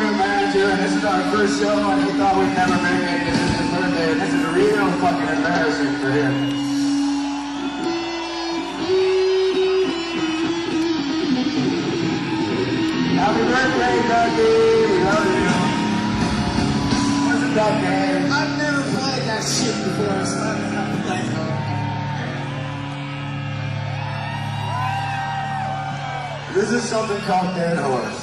room manager, and this is our first show, and he thought we'd never make it. This is his birthday, and this is real fucking embarrassing for him. Happy birthday, Dougie! We love you. What's it, Dougie? I've never played that shit before, so I don't have to play it. This is something called Dead Horse.